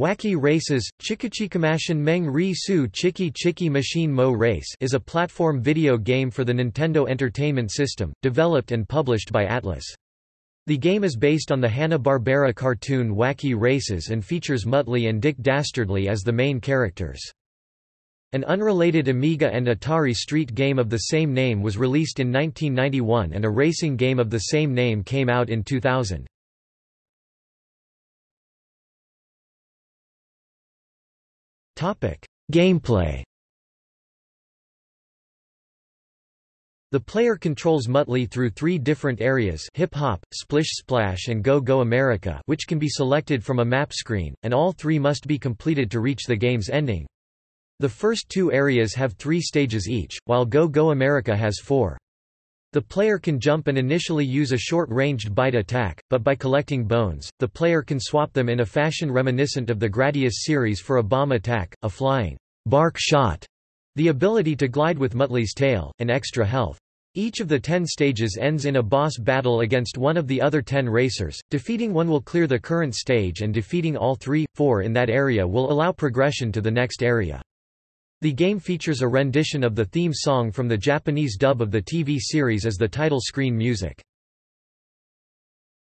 Wacky Races Chiki Chiki Machine Mou Machine Mou Race is a platform video game for the Nintendo Entertainment System, developed and published by Atlus. The game is based on the Hanna-Barbera cartoon Wacky Races and features Muttley and Dick Dastardly as the main characters. An unrelated Amiga and Atari Street game of the same name was released in 1991, and a racing game of the same name came out in 2000. Topic: Gameplay. The player controls Muttley through three different areas: Hip Hop, Splish Splash, and Go Go America, which can be selected from a map screen, and all three must be completed to reach the game's ending. The first two areas have 3 stages each, while Go Go America has 4. The player can jump and initially use a short-ranged bite attack, but by collecting bones, the player can swap them in a fashion reminiscent of the Gradius series for a bomb attack, a flying bark shot, the ability to glide with Muttley's tail, and extra health. Each of the 10 stages ends in a boss battle against one of the other 10 racers. Defeating one will clear the current stage, and defeating all 3, 4 in that area will allow progression to the next area. The game features a rendition of the theme song from the Japanese dub of the TV series as the title screen music.